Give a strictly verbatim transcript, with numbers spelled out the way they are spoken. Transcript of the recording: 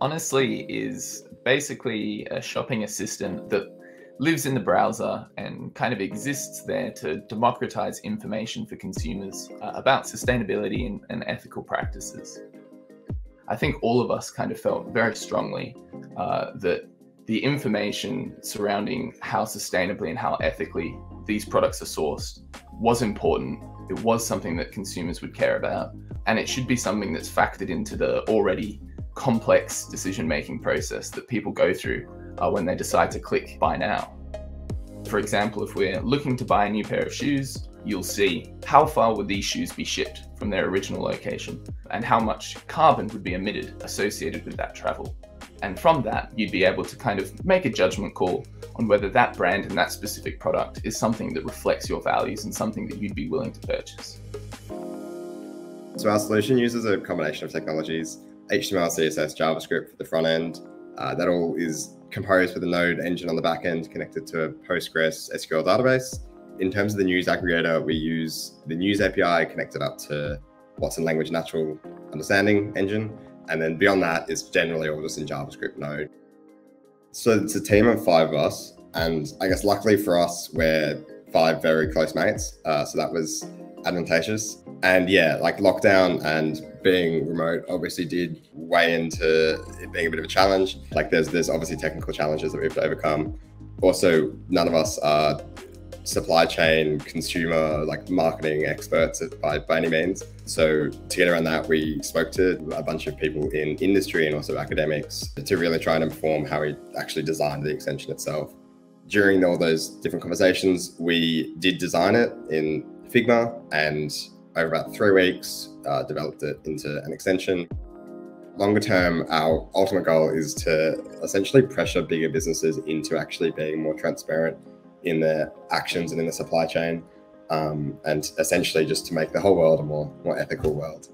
Honestly is basically a shopping assistant that lives in the browser and kind of exists there to democratize information for consumers uh, about sustainability and, and ethical practices. I think all of us kind of felt very strongly uh, that the information surrounding how sustainably and how ethically these products are sourced was important. It was something that consumers would care about, and it should be something that's factored into the already complex decision-making process that people go through uh, when they decide to click buy now. For example, if we're looking to buy a new pair of shoes, you'll see how far would these shoes be shipped from their original location and how much carbon would be emitted associated with that travel. And from that, you'd be able to kind of make a judgment call on whether that brand and that specific product is something that reflects your values and something that you'd be willing to purchase. So our solution uses a combination of technologies, H T M L, C S S, JavaScript for the front end. Uh, that all is composed with a Node engine on the back end connected to a Postgres S Q L database. In terms of the news aggregator, we use the news A P I connected up to Watson Language Natural Understanding Engine. And then beyond that, it's generally all just in JavaScript Node. So it's a team of five of us. And I guess luckily for us, we're five very close mates. Uh, so that was advantageous. And yeah, like lockdown and being remote obviously did weigh into it being a bit of a challenge. Like there's, there's obviously technical challenges that we have to overcome. Also, none of us are supply chain, consumer, like marketing experts by, by any means. So to get around that, we spoke to a bunch of people in industry and also academics to really try and inform how we actually designed the extension itself. During all those different conversations, we did design it in Figma and over about three weeks, uh, developed it into an extension. Longer term, our ultimate goal is to essentially pressure bigger businesses into actually being more transparent in their actions and in the supply chain, um, and essentially just to make the whole world a more, more ethical world.